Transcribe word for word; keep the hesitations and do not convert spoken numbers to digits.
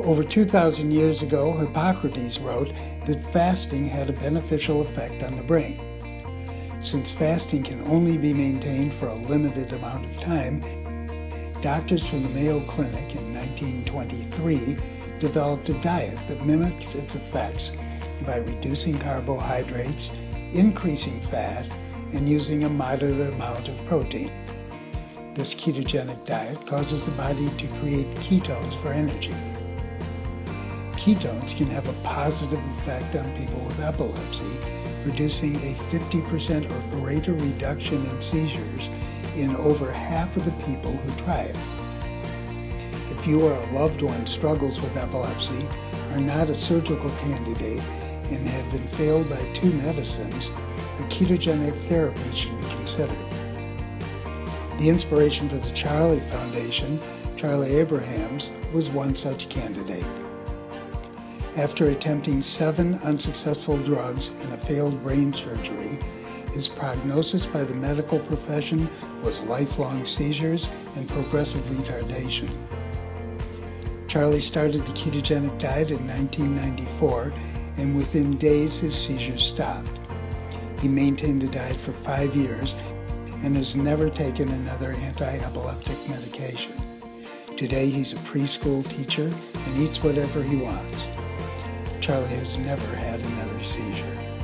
Over two thousand years ago, Hippocrates wrote that fasting had a beneficial effect on the brain. Since fasting can only be maintained for a limited amount of time, doctors from the Mayo Clinic in nineteen twenty-three developed a diet that mimics its effects by reducing carbohydrates, increasing fat, and using a moderate amount of protein. This ketogenic diet causes the body to create ketones for energy. Ketones can have a positive effect on people with epilepsy, producing a fifty percent or greater reduction in seizures in over half of the people who try it. If you or a loved one struggles with epilepsy, are not a surgical candidate, and have been failed by two medicines, a ketogenic therapy should be considered. The inspiration for the Charlie Foundation, Charlie Abrahams, was one such candidate. After attempting seven unsuccessful drugs and a failed brain surgery, his prognosis by the medical profession was lifelong seizures and progressive retardation. Charlie started the ketogenic diet in nineteen ninety-four, and within days his seizures stopped. He maintained the diet for five years and has never taken another anti-epileptic medication. Today he's a preschool teacher and eats whatever he wants. Charlie has never had another seizure.